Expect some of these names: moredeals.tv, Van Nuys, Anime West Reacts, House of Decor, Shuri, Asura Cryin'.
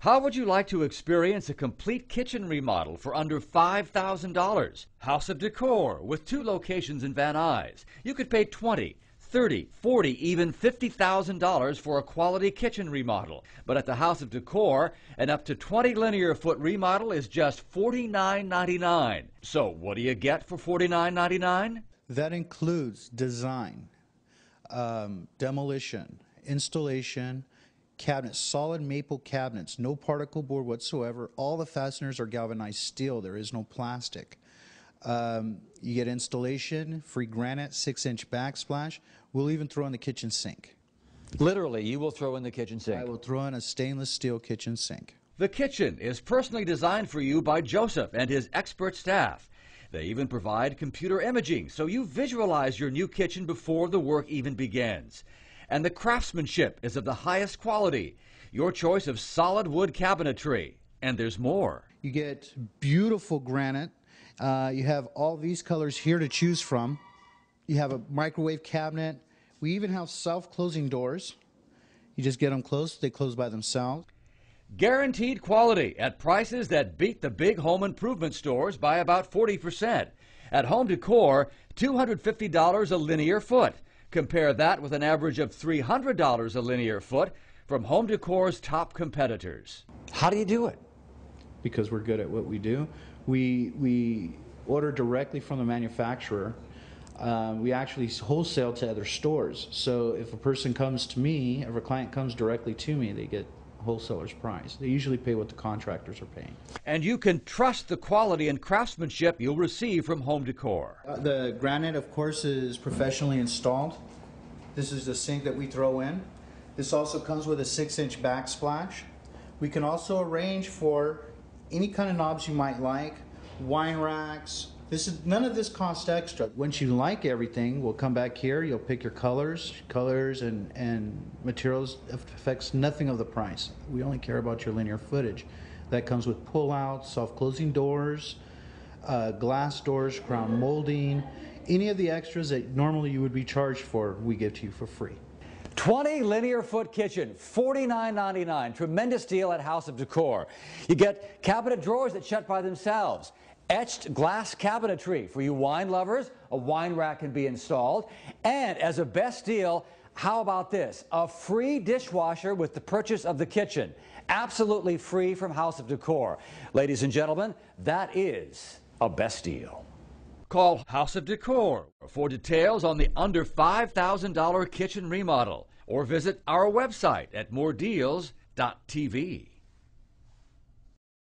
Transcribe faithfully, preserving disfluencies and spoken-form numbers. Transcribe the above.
How would you like to experience a complete kitchen remodel for under five thousand dollars? House of Decor, with two locations in Van Nuys. You could pay twenty thousand dollars, thirty thousand dollars, forty thousand dollars, even fifty thousand dollars for a quality kitchen remodel. But at the House of Decor, an up to twenty linear foot remodel is just forty-nine ninety-nine. So what do you get for forty-nine ninety-nine? That includes design, um, demolition, installation, cabinets, solid maple cabinets, no particle board whatsoever. All the fasteners are galvanized steel. There is no plastic. Um, you get installation, free granite, six inch backsplash. We'll even throw in the kitchen sink. Literally, you will throw in the kitchen sink. I will throw in a stainless steel kitchen sink. The kitchen is personally designed for you by Joseph and his expert staff. They even provide computer imaging, so you visualize your new kitchen before the work even begins. And the craftsmanship is of the highest quality. Your choice of solid wood cabinetry. And there's more. You get beautiful granite. Uh, you have all these colors here to choose from. You have a microwave cabinet. We even have self-closing doors. You just get them closed. They close by themselves. Guaranteed quality at prices that beat the big home improvement stores by about forty percent. At Home Decor, two hundred fifty dollars a linear foot. Compare that with an average of three hundred dollars a linear foot from Home Decor's top competitors. How do you do it? Because we're good at what we do. We, we order directly from the manufacturer. Um, we actually wholesale to other stores. So if a person comes to me, if a client comes directly to me, they get wholesaler's price. They usually pay what the contractors are paying. And you can trust the quality and craftsmanship you'll receive from Home Decor. Uh, the granite, of course, is professionally installed. This is the sink that we throw in. This also comes with a six inch backsplash. We can also arrange for any kind of knobs you might like, wine racks. This is, none of this costs extra. Once you like everything, we'll come back here, you'll pick your colors, colors and, and materials. It affects nothing of the price. We only care about your linear footage. That comes with pull-outs, self-closing doors, uh, glass doors, crown molding. Any of the extras that normally you would be charged for, we give to you for free. twenty linear foot kitchen, forty-nine ninety-nine. Tremendous deal at House of Decor. You get cabinet drawers that shut by themselves. Etched glass cabinetry for you wine lovers. A wine rack can be installed. And as a best deal, how about this? A free dishwasher with the purchase of the kitchen. Absolutely free from House of Decor. Ladies and gentlemen, that is a best deal. Call House of Decor for details on the under five thousand dollar kitchen remodel, or visit our website at more deals dot t v.